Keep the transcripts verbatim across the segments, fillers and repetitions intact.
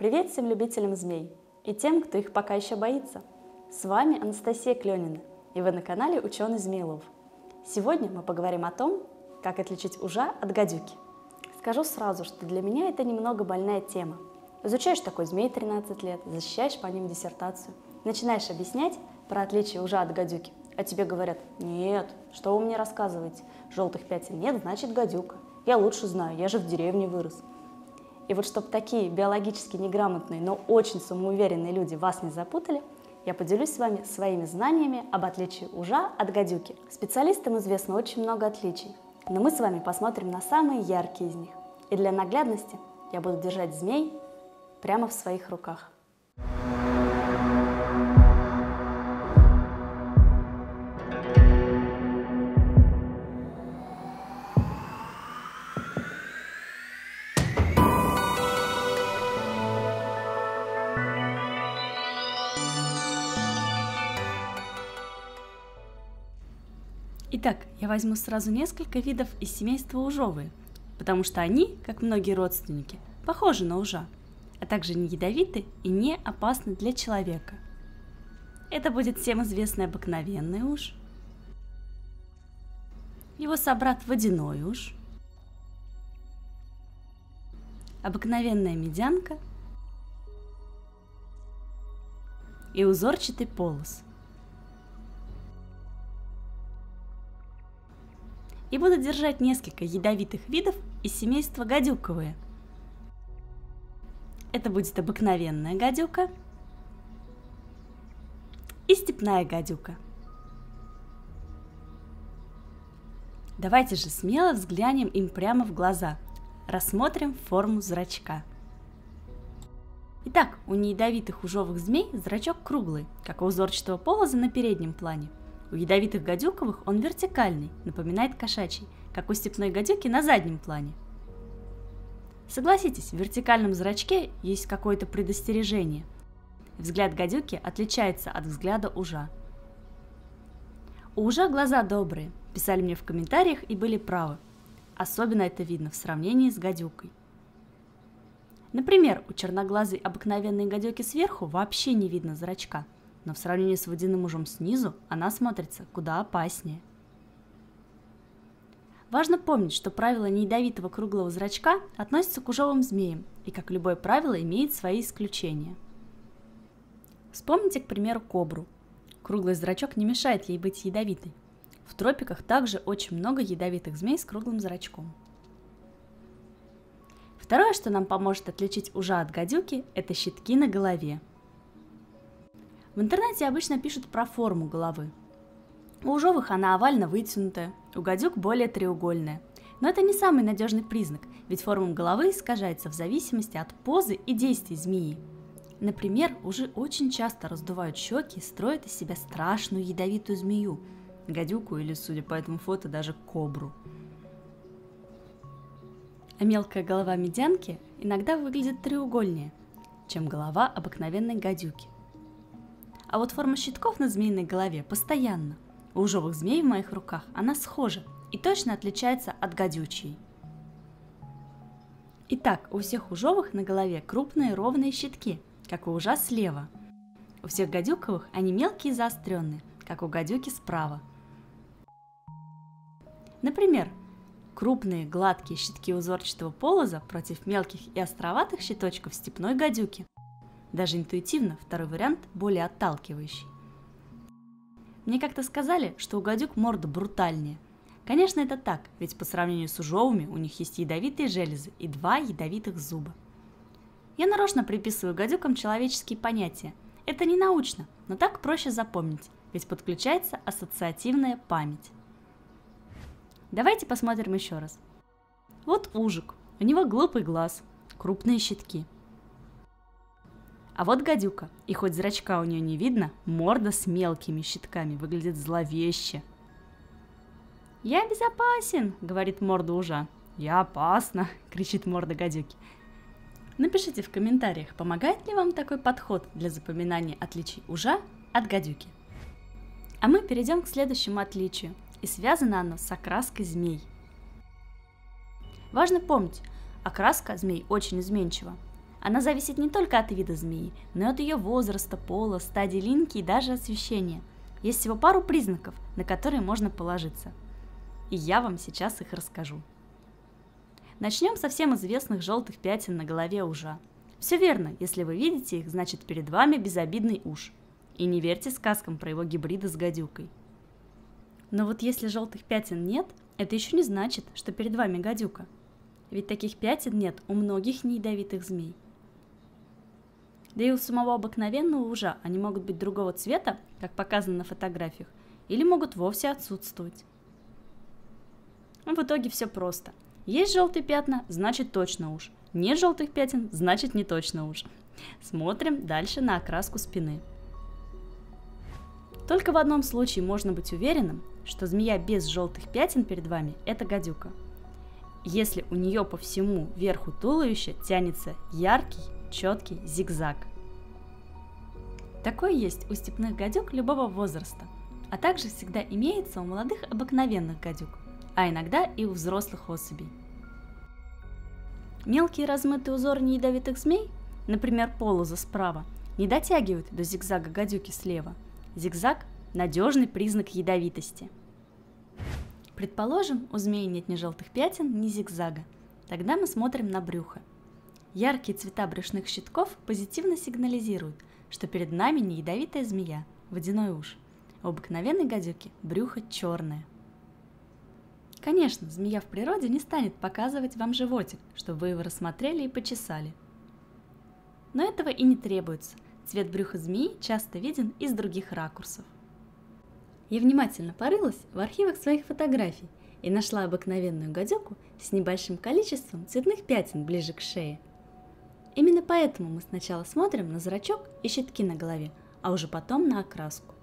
Привет всем любителям змей и тем, кто их пока еще боится. С вами Анастасия Кленина, и вы на канале Ученый змелов. Сегодня мы поговорим о том, как отличить ужа от гадюки. Скажу сразу, что для меня это немного больная тема. Изучаешь такой змей тринадцать лет, защищаешь по ним диссертацию, начинаешь объяснять про отличие ужа от гадюки, а тебе говорят: нет, что вы мне рассказываете, желтых пятен нет, значит гадюка, я лучше знаю, я же в деревне вырос. И вот чтобы такие биологически неграмотные, но очень самоуверенные люди вас не запутали, я поделюсь с вами своими знаниями об отличии ужа от гадюки. Специалистам известно очень много отличий, но мы с вами посмотрим на самые яркие из них. И для наглядности я буду держать змей прямо в своих руках. Итак, я возьму сразу несколько видов из семейства ужовые, потому что они, как многие родственники, похожи на ужа, а также не ядовиты и не опасны для человека. Это будет всем известный обыкновенный уж, его собрат водяной уж, обыкновенная медянка и узорчатый полоз. И буду держать несколько ядовитых видов из семейства гадюковые. Это будет обыкновенная гадюка и степная гадюка. Давайте же смело взглянем им прямо в глаза, рассмотрим форму зрачка. Итак, у неядовитых ужовых змей зрачок круглый, как у узорчатого полоза на переднем плане. У ядовитых гадюковых он вертикальный, напоминает кошачий, как у степной гадюки на заднем плане. Согласитесь, в вертикальном зрачке есть какое-то предостережение. Взгляд гадюки отличается от взгляда ужа. У ужа глаза добрые, писали мне в комментариях и были правы. Особенно это видно в сравнении с гадюкой. Например, у черноглазой обыкновенной гадюки сверху вообще не видно зрачка. Но в сравнении с водяным ужом снизу она смотрится куда опаснее. Важно помнить, что правило неядовитого круглого зрачка относится к ужовым змеям, и как любое правило имеет свои исключения. Вспомните, к примеру, кобру. Круглый зрачок не мешает ей быть ядовитой. В тропиках также очень много ядовитых змей с круглым зрачком. Второе, что нам поможет отличить ужа от гадюки, это щитки на голове. В интернете обычно пишут про форму головы. У ужовых она овально вытянутая, у гадюк более треугольная. Но это не самый надежный признак, ведь форма головы искажается в зависимости от позы и действий змеи. Например, ужи очень часто раздувают щеки и строят из себя страшную ядовитую змею, гадюку или, судя по этому фото, даже кобру. А мелкая голова медянки иногда выглядит треугольнее, чем голова обыкновенной гадюки. А вот форма щитков на змеиной голове постоянно. У ужовых змей в моих руках она схожа и точно отличается от гадючей. Итак, у всех ужовых на голове крупные ровные щитки, как у ужа слева. У всех гадюковых они мелкие и заостренные, как у гадюки справа. Например, крупные гладкие щитки узорчатого полоза против мелких и островатых щиточков степной гадюки. Даже интуитивно второй вариант более отталкивающий. Мне как-то сказали, что у гадюк морда брутальнее. Конечно, это так, ведь по сравнению с ужовыми у них есть ядовитые железы и два ядовитых зуба. Я нарочно приписываю гадюкам человеческие понятия. Это не научно, но так проще запомнить, ведь подключается ассоциативная память. Давайте посмотрим еще раз. Вот ужик, у него глупый глаз, крупные щитки. А вот гадюка, и хоть зрачка у нее не видно, морда с мелкими щитками выглядит зловеще. «Я безопасен!» – говорит морда ужа. «Я опасна!» – кричит морда гадюки. Напишите в комментариях, помогает ли вам такой подход для запоминания отличий ужа от гадюки. А мы перейдем к следующему отличию, и связано оно с окраской змей. Важно помнить, окраска змей очень изменчива. Она зависит не только от вида змеи, но и от ее возраста, пола, стадии линьки и даже освещения. Есть всего пару признаков, на которые можно положиться. И я вам сейчас их расскажу. Начнем со всем известных желтых пятен на голове ужа. Все верно, если вы видите их, значит перед вами безобидный уж. И не верьте сказкам про его гибриды с гадюкой. Но вот если желтых пятен нет, это еще не значит, что перед вами гадюка. Ведь таких пятен нет у многих неядовитых змей. Да и у самого обыкновенного ужа они могут быть другого цвета, как показано на фотографиях, или могут вовсе отсутствовать. Но в итоге все просто. Есть желтые пятна, значит точно уж. Нет желтых пятен, значит не точно уж. Смотрим дальше на окраску спины. Только в одном случае можно быть уверенным, что змея без желтых пятен перед вами – это гадюка. Если у нее по всему верху туловища тянется яркий, четкий зигзаг. Такое есть у степных гадюк любого возраста, а также всегда имеется у молодых обыкновенных гадюк, а иногда и у взрослых особей. Мелкие размытые узоры неядовитых змей, например, полоза справа, не дотягивают до зигзага гадюки слева. Зигзаг – надежный признак ядовитости. Предположим, у змеи нет ни желтых пятен, ни зигзага. Тогда мы смотрим на брюхо. Яркие цвета брюшных щитков позитивно сигнализируют, что перед нами не ядовитая змея, водяной уж. У обыкновенной гадюки брюхо черное. Конечно, змея в природе не станет показывать вам животик, чтобы вы его рассмотрели и почесали. Но этого и не требуется. Цвет брюха змеи часто виден из других ракурсов. Я внимательно порылась в архивах своих фотографий и нашла обыкновенную гадюку с небольшим количеством цветных пятен ближе к шее. Именно поэтому мы сначала смотрим на зрачок и щитки на голове, а уже потом на окраску.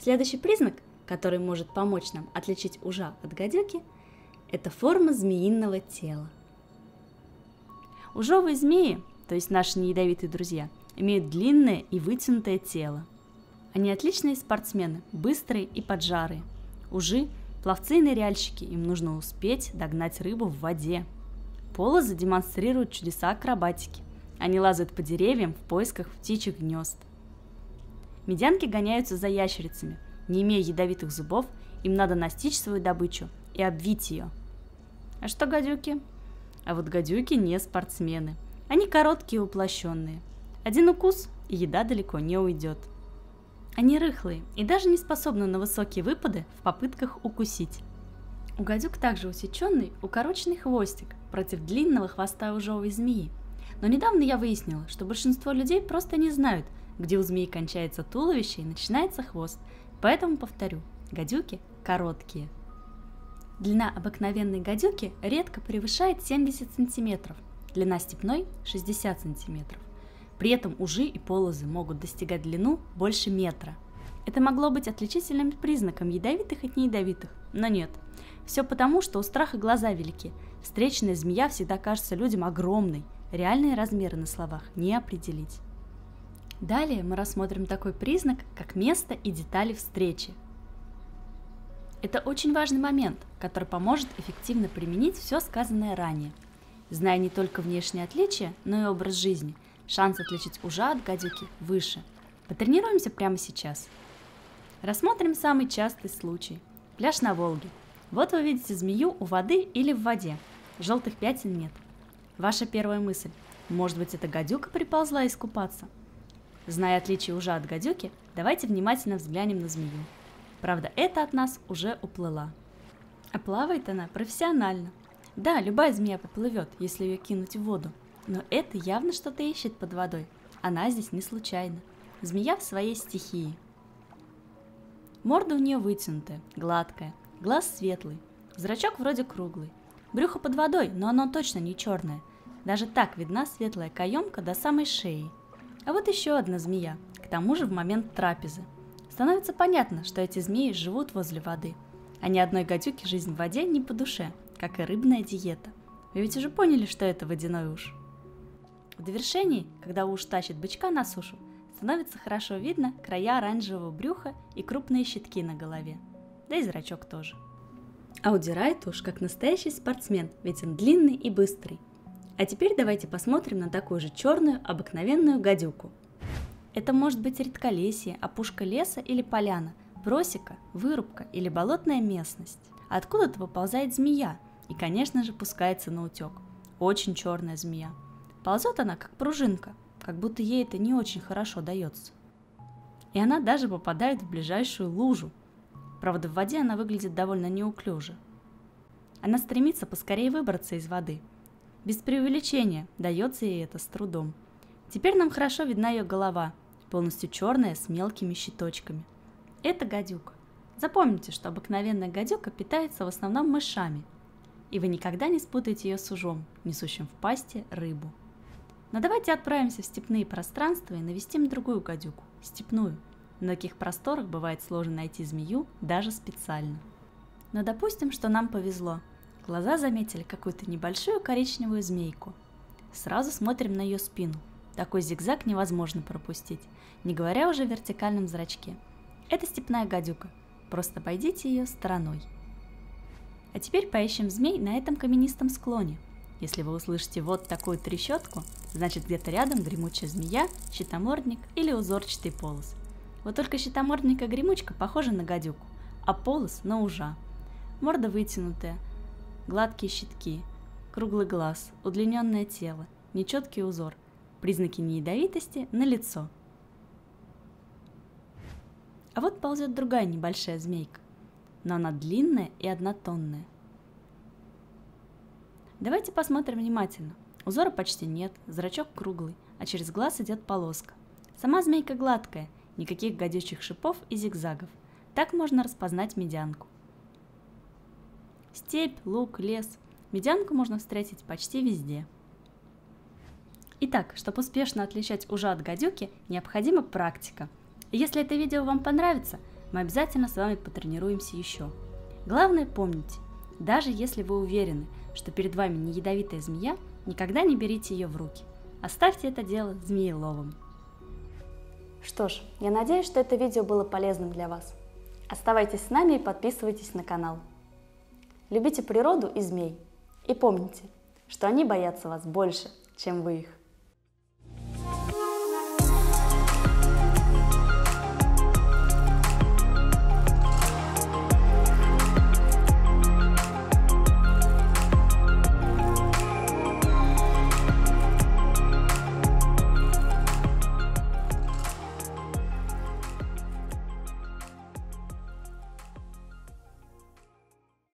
Следующий признак, который может помочь нам отличить ужа от гадюки, это форма змеиного тела. Ужовые змеи, то есть наши неядовитые друзья, имеют длинное и вытянутое тело. Они отличные спортсмены, быстрые и поджарые. Ужи – пловцы и ныряльщики, им нужно успеть догнать рыбу в воде. Полозы демонстрируют чудеса акробатики. Они лазают по деревьям в поисках птичьих гнезд. Медянки гоняются за ящерицами. Не имея ядовитых зубов, им надо настичь свою добычу и обвить ее. А что гадюки? А вот гадюки не спортсмены. Они короткие и уплощенные. Один укус, и еда далеко не уйдет. Они рыхлые и даже не способны на высокие выпады в попытках укусить. У гадюк также усеченный, укороченный хвостик против длинного хвоста ужовой змеи. Но недавно я выяснила, что большинство людей просто не знают, где у змеи кончается туловище и начинается хвост. Поэтому повторю, гадюки короткие. Длина обыкновенной гадюки редко превышает семьдесят сантиметров, длина степной – шестьдесят сантиметров. При этом ужи и полозы могут достигать длину больше метра. Это могло быть отличительным признаком ядовитых от неядовитых, но нет. Все потому, что у страха глаза велики. Встречная змея всегда кажется людям огромной. Реальные размеры на словах не определить. Далее мы рассмотрим такой признак, как место и детали встречи. Это очень важный момент, который поможет эффективно применить все сказанное ранее. Зная не только внешние отличия, но и образ жизни, шанс отличить ужа от гадюки выше. Потренируемся прямо сейчас. Рассмотрим самый частый случай. Пляж на Волге. Вот вы видите змею у воды или в воде. Желтых пятен нет. Ваша первая мысль. Может быть, эта гадюка приползла искупаться? Зная отличие ужа от гадюки, давайте внимательно взглянем на змею. Правда, это от нас уже уплыла. А плавает она профессионально. Да, любая змея поплывет, если ее кинуть в воду. Но это явно что-то ищет под водой. Она здесь не случайно. Змея в своей стихии. Морда у нее вытянутая, гладкая, глаз светлый, зрачок вроде круглый. Брюхо под водой, но оно точно не черное. Даже так видна светлая каемка до самой шеи. А вот еще одна змея, к тому же в момент трапезы. Становится понятно, что эти змеи живут возле воды. А ни одной гадюке жизнь в воде не по душе, как и рыбная диета. Вы ведь уже поняли, что это водяной уж. В довершении, когда уж тащит бычка на сушу, становится хорошо видно края оранжевого брюха и крупные щитки на голове. Да и зрачок тоже. А удирает уж как настоящий спортсмен, ведь он длинный и быстрый. А теперь давайте посмотрим на такую же черную обыкновенную гадюку. Это может быть редколесье, опушка леса или поляна, просека, вырубка или болотная местность. Откуда-то выползает змея и, конечно же, пускается на утек. Очень черная змея. Ползет она как пружинка, как будто ей это не очень хорошо дается. И она даже попадает в ближайшую лужу. Правда, в воде она выглядит довольно неуклюже. Она стремится поскорее выбраться из воды. Без преувеличения, дается ей это с трудом. Теперь нам хорошо видна ее голова, полностью черная, с мелкими щиточками. Это гадюка. Запомните, что обыкновенная гадюка питается в основном мышами, и вы никогда не спутаете ее с ужом, несущим в пасти рыбу. Но давайте отправимся в степные пространства и навестим другую гадюку, степную. На таких просторах бывает сложно найти змею даже специально. Но допустим, что нам повезло. Глаза заметили какую-то небольшую коричневую змейку. Сразу смотрим на ее спину. Такой зигзаг невозможно пропустить, не говоря уже о вертикальном зрачке. Это степная гадюка. Просто обойдите ее стороной. А теперь поищем змей на этом каменистом склоне. Если вы услышите вот такую трещотку, значит где-то рядом гремучая змея, щитомордник или узорчатый полоз. Вот только щитомордник и гремучка похожи на гадюку, а полоз на ужа. Морда вытянутая, гладкие щитки, круглый глаз, удлиненное тело, нечеткий узор, признаки неядовитости на лицо. А вот ползет другая небольшая змейка, но она длинная и однотонная. Давайте посмотрим внимательно. Узора почти нет, зрачок круглый, а через глаз идет полоска. Сама змейка гладкая, никаких гадючих шипов и зигзагов. Так можно распознать медянку. Степь, луг, лес. Медянку можно встретить почти везде. Итак, чтобы успешно отличать ужа от гадюки, необходима практика. Если это видео вам понравится, мы обязательно с вами потренируемся еще. Главное помните, даже если вы уверены, что перед вами не ядовитая змея, никогда не берите ее в руки. Оставьте это дело змееловым. Что ж, я надеюсь, что это видео было полезным для вас. Оставайтесь с нами и подписывайтесь на канал. Любите природу и змей. И помните, что они боятся вас больше, чем вы их.